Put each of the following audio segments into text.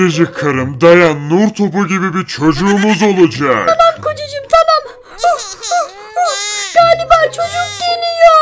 biricik karım dayan, nur topu gibi bir çocuğumuz olacak. Tamam kocacığım tamam. Galiba çocuk geliyor.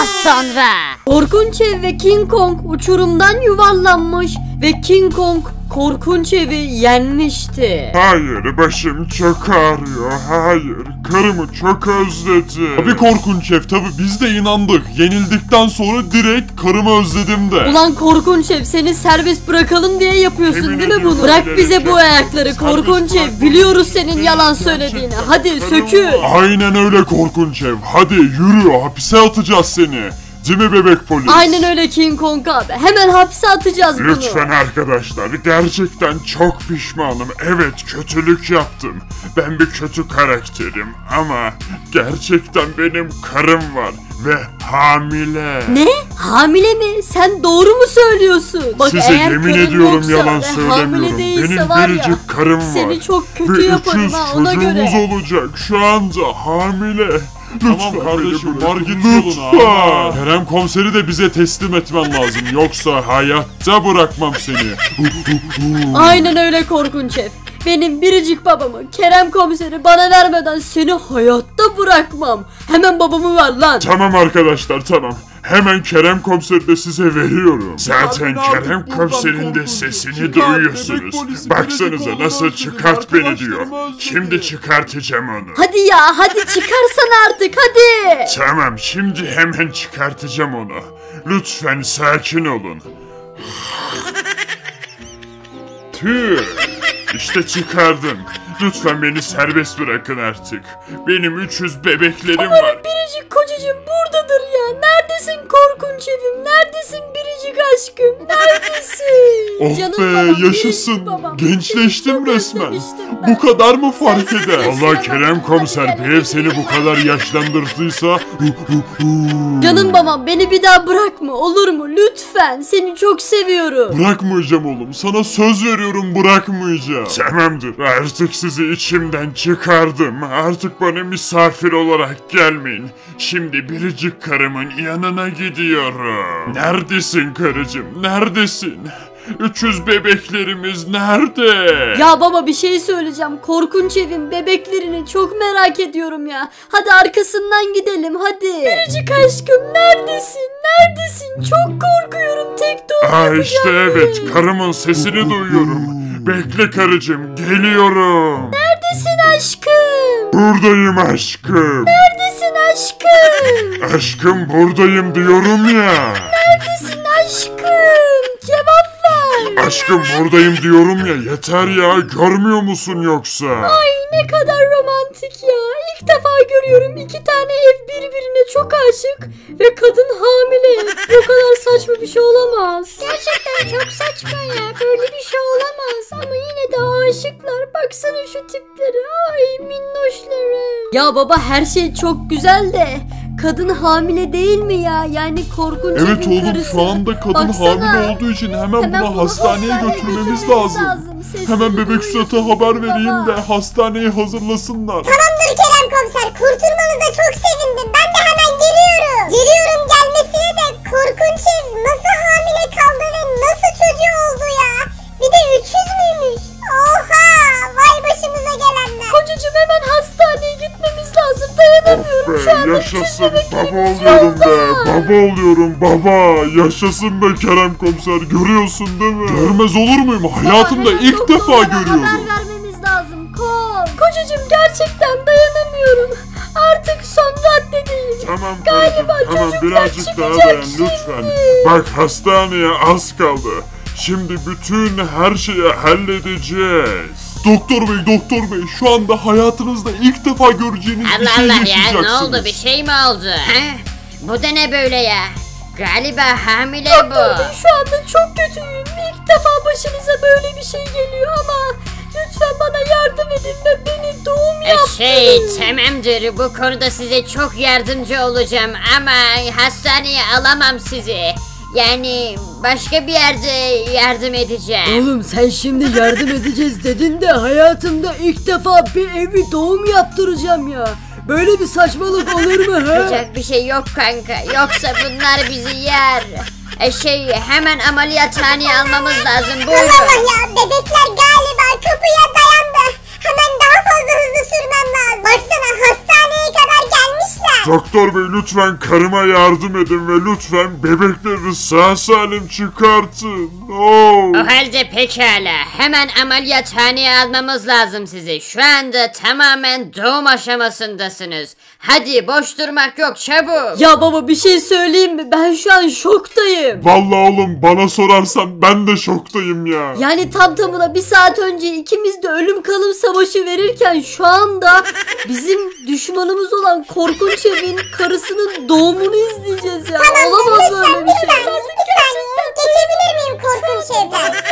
Az sonra. Korkunç ev ve King Kong uçurumdan yuvarlanmış ve King Kong korkunç evi yenmişti. Hayır, başım çok ağrıyor. Hayır, karımı çok özledim. Tabii korkunç ev, tabii biz de inandık. Yenildikten sonra direkt karımı özledim de. Ulan korkunç ev, seni serbest bırakalım diye yapıyorsun emin değil mi bunu? Bırak bize bu ayakları korkunç ev. Biliyoruz senin yalan söylediğini. Hadi sökül. Aynen öyle korkunç ev. Hadi yürü, hapise atacağız seni. Değil mi bebek polis? Aynen öyle King Kong abi. Hemen hapse atacağız bunu. Lütfen arkadaşlar, gerçekten çok pişmanım. Evet, kötülük yaptım. Ben bir kötü karakterim ama gerçekten benim karım var ve hamile. Ne? Hamile mi? Sen doğru mu söylüyorsun? Bak, size yemin ediyorum yalan söylemiyorum. Benim biricik karım var. Seni çok kötü yaparım ha, ona göre. Ve 300 çocuğumuz olacak. Şu anda hamile. Lütfen tamam kardeşim, var git yoluna. Kerem komiseri de bize teslim etmen lazım. Yoksa hayatta bırakmam seni. Aynen öyle korkunç ev. Benim biricik babamı, Kerem komiseri bana vermeden seni hayatta bırakmam. Hemen babamı ver lan. Tamam arkadaşlar tamam. Hemen Kerem komiseri de size veriyorum. Zaten Kerem komiserin de sesini duyuyorsunuz. Baksanıza nasıl çıkart beni diyor. Şimdi çıkartacağım onu. Hadi ya, hadi çıkarsan artık hadi. Tamam, şimdi hemen çıkartacağım onu. Lütfen sakin olun. Tüh. İşte çıkardım. Lütfen beni serbest bırakın artık. Benim 300 bebeklerim var. Umarım biricik kocacığım buradadır ya. Neredesin korkunç evim? Neredesin biricik aşkım? Neredesin? Oh canım be babam, yaşasın. Babam. Gençleştim resmen. Bu kadar mı fark eder? Allah Kerem komiser, bir ev seni bu kadar yaşlandırdıysa. Canım babam, beni bir daha bırakma olur mu? Lütfen, seni çok seviyorum. Bırakmayacağım oğlum, sana söz veriyorum, bırakmayacağım. Tamamdır, artık sizi içimden çıkardım. Artık bana misafir olarak gelmeyin. Şimdi biricik karımın yanına gidiyorum. Neredesin karıcığım, neredesin? 300 bebeklerimiz nerede? Ya baba, bir şey söyleyeceğim. Korkunç evin bebeklerini çok merak ediyorum ya. Hadi arkasından gidelim hadi. Biricik aşkım neredesin? Neredesin? Çok korkuyorum, tek doğru. Aa işte evet, karımın sesini duyuyorum. Bekle karıcığım, geliyorum. Neredesin aşkım? Buradayım aşkım. Neredesin aşkım? Aşkım buradayım diyorum ya. Neredesin aşkım? Cevap ver. Aşkım buradayım diyorum ya, yeter ya, görmüyor musun yoksa? Ay ne kadar romantik ya. İlk defa görüyorum, iki tane ev birbirine çok aşık ve kadın hamile. Bu kadar saçma bir şey olamaz. Gerçekten çok saçma ya, böyle bir şey olamaz ama yine de aşıklar. Baksana şu tipleri, ay minnoşları. Ya baba, her şey çok güzel de kadın hamile değil mi ya? Yani korkunç bir karısı. Evet oğlum, şu anda kadın hamile olduğu için hemen bunu hastaneye götürmemiz lazım. Hemen bebek surat'a haber vereyim de hastaneye hazırlasınlar. Tamamdır Kerem komiser, kurtulmanıza çok sevindim. Ben de hemen geliyorum. Geliyorum gelmesine de korkunç ev nasıl hamile kaldı ve nasıl çocuğu oldu ya? Bir de 300 müymüş? Oha! Vay başımıza gelenler. Kocacığım hemen hastaneye gitmemiz lazım. Dayanamıyorum. Şu anda yaşasın. Baba oluyorum be. Baba oluyorum baba. Yaşasın be Kerem komiser. Görüyorsun değil mi? Görmez olur muyum? Hayatımda baba, ilk defa görüyorum. Haber vermemiz lazım. Kocacığım gerçekten dayanamıyorum. Artık son raddedeyim. Tamam galiba tamam, birazcık daha dayan lütfen. Bak hastaneye az kaldı. Şimdi bütün her şeyi halledeceğiz. Doktor bey, şu anda hayatınızda ilk defa göreceğiniz bir şey yaşayacaksınız. Allah Allah ya, ne oldu, bir şey mi oldu? Ha? Bu da ne böyle ya? Galiba hamile doktor bu. Doktor bey, şu anda çok kötüyüm. İlk defa başımıza böyle bir şey geliyor ama lütfen bana yardım edin ve beni doğum yaptırın. Tamamdır, bu konuda size çok yardımcı olacağım ama hastaneye alamam sizi. Yani başka bir yerde yardım edeceğim. Oğlum sen şimdi yardım edeceğiz dedin de hayatımda ilk defa bir evi doğum yaptıracağım ya. Böyle bir saçmalık olur mu he? Yapacak bir şey yok kanka. Yoksa bunlar bizi yer. Hemen ameliyathaneye almamız lazım. Buyurun. Allah ya, bebek Doktor bey lütfen karıma yardım edin ve lütfen bebekleri sağ salim çıkartın. Oh. O halde pekala. Hemen ameliyathaneye almamız lazım sizi. Şu anda tamamen doğum aşamasındasınız. Hadi boş durmak yok, çabuk. Ya baba bir şey söyleyeyim mi? Ben şu an şoktayım. Vallahi oğlum bana sorarsan ben de şoktayım ya. Yani tam tamına bir saat önce ikimiz de ölüm kalım savaşı verirken şu anda bizim düşmanımız olan korkunç evin karısının doğumunu izleyeceğiz ya. Tamam, olamaz öyle bir şey. Bir saniye geçebilir miyim korkunç evden?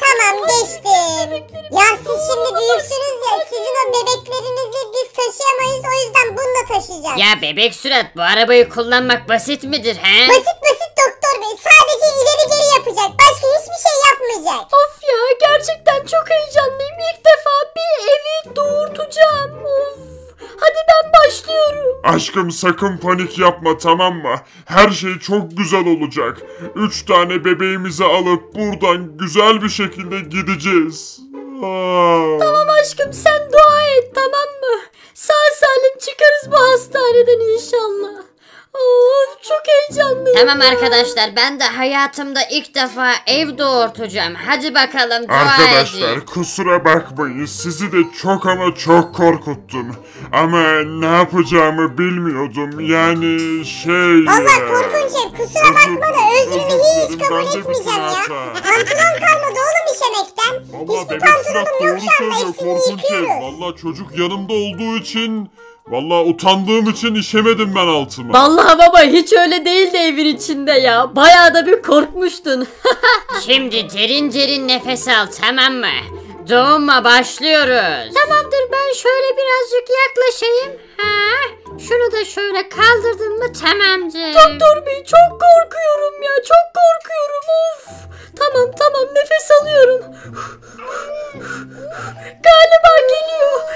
Tamam geçtim. Ya siz şimdi büyüksünüz ya, sizin o bebeklerinizi biz taşıyamayız, o yüzden bunu da taşıyacağız. Ya Bebek Surat, bu arabayı kullanmak basit midir he? Basit doktor bey, sadece ileri geri yapacak, başka hiçbir şey yapmayacak. Of ya, gerçekten çok heyecanlıyım, ilk defa bir evi doğurtacağım. Of. Hadi ben başlıyorum. Aşkım sakın panik yapma, tamam mı? Her şey çok güzel olacak. 3 tane bebeğimizi alıp buradan güzel bir şekilde gideceğiz. Aa. Tamam aşkım, sen dua et, tamam mı? Sağ salim çıkarız bu hastaneden inşallah. Of, çok heyecanlıyım. Tamam arkadaşlar, ben de hayatımda ilk defa ev doğurtacağım. Hadi bakalım, dua arkadaşlar edin. Kusura bakmayın, sizi de çok ama çok korkuttum. Ama ne yapacağımı bilmiyordum. Yani şey... Allah korkunç ev, kusura bakma da özrünü hiç kabul etmeyeceğim ya. Pantolon kalmadı oğlum işemekten. Hiçbir pantolonum yok şu anda, hepsini yıkıyoruz. Valla çocuk yanımda olduğu için... Vallahi utandığım için işemedim ben altımı. Vallahi baba hiç öyle değildi evin içinde ya. Bayağı da bir korkmuştun. Şimdi derin derin nefes al, tamam mı? Doğuma başlıyoruz. Tamamdır, ben şöyle birazcık yaklaşayım. Ha? Şunu da şöyle kaldırdın mı tamamdır. Doktor bey çok korkuyorum ya, çok korkuyorum of. Tamam nefes alıyorum. Galiba geliyor.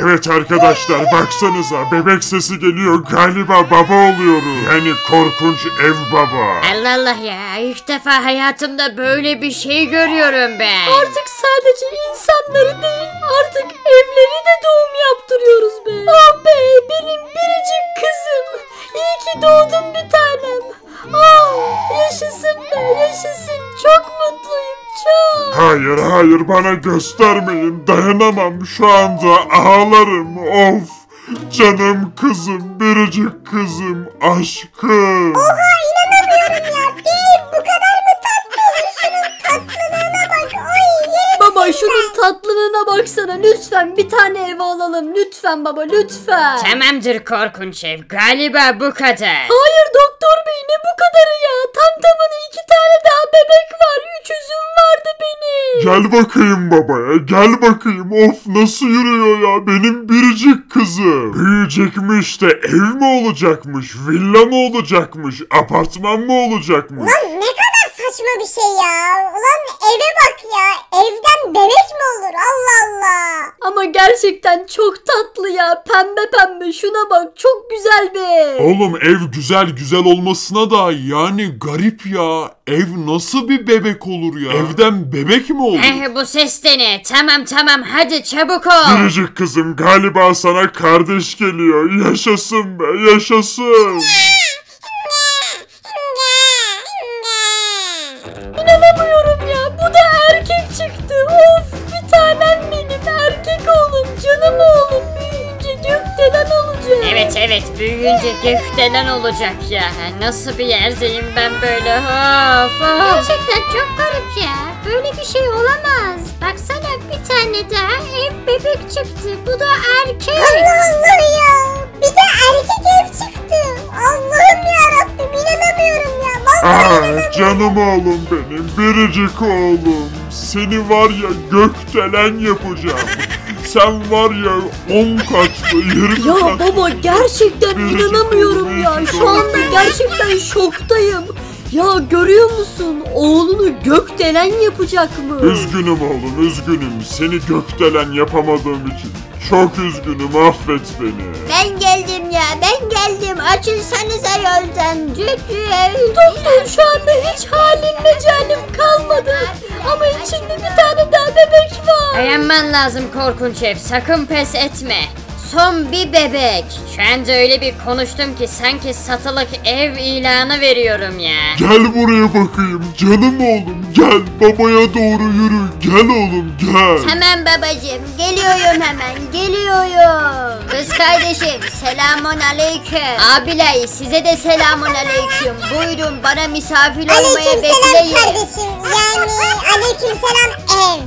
Evet arkadaşlar, baksanıza bebek sesi geliyor, galiba baba oluyoruz. Yani korkunç ev baba. Allah ya, ilk defa hayatımda böyle bir şey görüyorum ben. Artık sadece insanları değil, artık evleri de doğum yaptırıyoruz be. Oh be, benim biricik kızım. İyi ki doğdun bir tanem. Oh, yaşasın be, yaşasın. Çok mutluyum, çok. Hayır bana göstermeyin. Dayanamam şu anda, ağlarım. Of, canım kızım, biricik kızım, aşkım. Oha, inanamıyorum ya. Değil, bu kadar mı tatlı? Şunun tatlılığına bak. Ay, yerim. Baba şunun tatlılığına baksana. Lütfen bir tane ev alalım. Lütfen baba, lütfen. Tamamdır korkunç ev. Galiba bu kadar. Hayır doktor bey, ne bu kadarı ya? Tamına 2 tane daha bebek var. 3 üzüm vardı benim. Gel bakayım babaya. Gel bakayım. Of, nasıl yürüyor ya benim biricik kızım. Büyüyecekmiş de ev mi olacakmış? Villa mı olacakmış? Apartman mı olacakmış? Lan ne kadar saçma bir şey ya. Ulan eve bak ya. Evden bebek mi olur? Allah Allah. Ama gerçekten çok tatlı ya. Pembe şuna bak. Çok güzel bir ev. Oğlum ev güzel olmasına da yani garip ya. Ev nasıl bir bebek olur ya? Evden bebek mi olur? Bu ses de ne? Tamam hadi çabuk ol. Biricik kızım, galiba sana kardeş geliyor. Yaşasın be, yaşasın. İnanamıyorum ya, bu da erkek çıktı. Of, bir tanem benim, erkek oğlum, canım oğlum. Büyüyünce gökdelen olacak. Evet büyüyünce gökdelen olacak ya. Nasıl bir yerdeyim ben böyle, of. Gerçekten çok garip ya, böyle bir şey olamaz. Baksana, bir tane daha ev bebek çıktı, bu da erkek. Allah ya, bir de erkek ev çıktı. Allah'ım yarabbim, inanamıyorum ya. Ah canım oğlum benim, biricik oğlum. Seni var ya gökdelen yapacağım. Sen var ya 10 kaçlı, 20 kaçlı. Ya baba gerçekten biricik inanamıyorum ya. Şu anda gerçekten şoktayım. Ya görüyor musun? Oğlunu gökdelen yapacak mı? Üzgünüm oğlum, üzgünüm. Seni gökdelen yapamadığım için. Çok üzgünüm, affet beni. Ben geldim. Açılsanıza yoldan. Doktor şu anda hiç halim mecalim kalmadı. Ama içinde bir tane daha bebek var. Dayanman lazım korkunç ev. Sakın pes etme. masum bir bebek. Şu anda öyle bir konuştum ki sanki satılık ev ilanı veriyorum ya. Gel buraya bakayım canım oğlum, gel babaya doğru yürü, gel oğlum gel. Hemen babacığım, geliyorum hemen, geliyorum. Kız kardeşim selamun aleyküm. Abiler size de selamun aleyküm. Buyurun bana misafir olmaya bekleyin. Aleyküm selam kardeşim, yani aleyküm selam ev.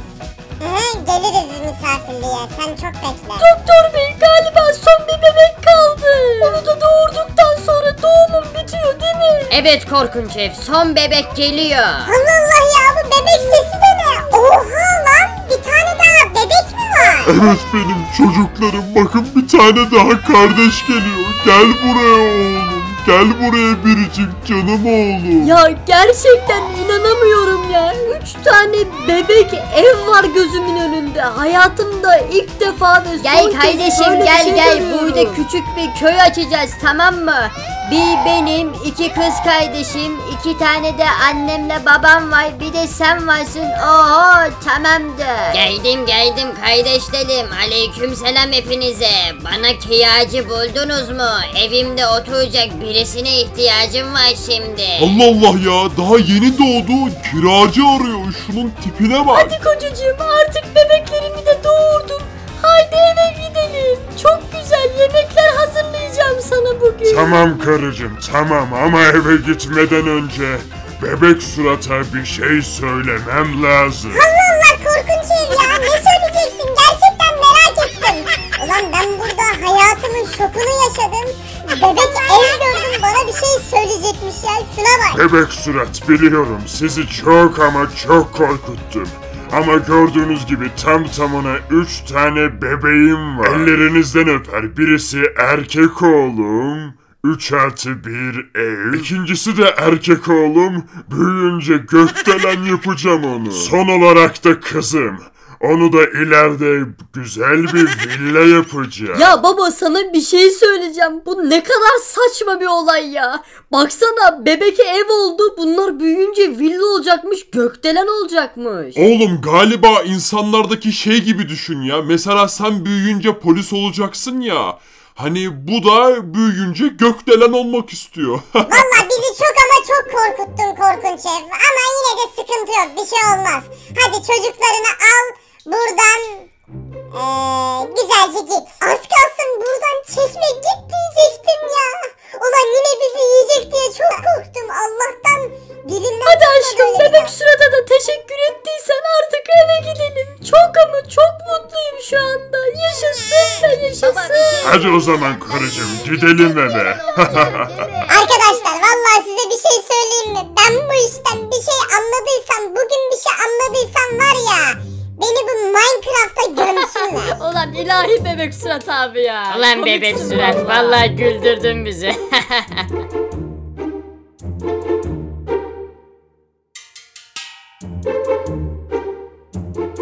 Geliriz misafirliğe, sen çok bekle. Doktor bey galiba son bir bebek kaldı. Onu da doğurduktan sonra doğumum bitiyor değil mi? Evet korkunç ev, son bebek geliyor. Allah Allah ya, bu bebek sesi de ne? Oha lan, bir tane daha bebek mi var? Evet benim çocuklarım, bakın bir tane daha kardeş geliyor. Gel buraya oğlum, gel buraya biricik canım oğlum. Ya gerçekten inanamıyorum ya. 3 tane bebek ev var gözümün önünde. Hayatımda ilk defa ve son kez kardeşim gel şey gel. Burada küçük bir köy açacağız, tamam mı? Bir benim, 2 kız kardeşim, 2 tane de annemle babam var, bir de sen varsın. Oho tamamdır. Geldim geldim kardeşlerim. Aleyküm selam hepinize. Bana kiracı buldunuz mu? Evimde oturacak birisine ihtiyacım var şimdi. Allah Allah ya, daha yeni doğdu kiracı arıyor, şunun tipine bak. Hadi kocacığım artık bebeklerimi de doğurdum. Haydi eve gidelim. Çok güzel yemekler hazırlayacağım sana bugün. Tamam karıcığım tamam, ama eve gitmeden önce Bebek Surat'a bir şey söylemem lazım. Allah Allah korkunç ev ya, ne söyleyeceksin, gerçekten merak ettim. Ulan ben burada hayatımın şokunu yaşadım. Bebek ev gördüm, bana bir şey söyleyecekmiş ya, şuna bak. Bebek Surat biliyorum sizi çok ama çok korkuttum. Ama gördüğünüz gibi tam tamına 3 tane bebeğim var. Ellerinizden öper. Birisi erkek oğlum, 3+1 ev. İkincisi de erkek oğlum, büyüyünce gökdelen yapacağım onu. Son olarak da kızım. Onu da ileride güzel bir villa yapacağım. Ya baba sana bir şey söyleyeceğim. Bu ne kadar saçma bir olay ya. Baksana bebek ev oldu. Bunlar büyüyünce villa olacakmış. Gökdelen olacakmış. Oğlum galiba insanlardaki şey gibi düşün ya. Mesela sen büyüyünce polis olacaksın ya. Hani bu da büyüyünce gökdelen olmak istiyor. Valla bizi çok ama çok korkuttun korkunç ev. Ama yine de sıkıntı yok, bir şey olmaz. Hadi çocuklarını al. Buradan güzelce git. Az kalsın buradan çekme git diyecektim ya. Ulan yine bizi yiyecek diye çok korktum. Allah'tan birinden... Hadi aşkım Bebek Surat'a da teşekkür ettiysen artık eve gidelim. Çok ama çok mutluyum şu anda. Yaşasın da yaşasın. Hadi o zaman karıcığım gidelim eve. Arkadaşlar vallahi size bir şey söyleyeyim mi? Ben bu işten bir şey anladıysam, bugün bir şey anladıysam var ya... Beni bu Minecraft'ta görmüşsünler. Ulan ilahi Bebek Surat abi ya. Ulan Bebek Surat vallahi güldürdün bizi.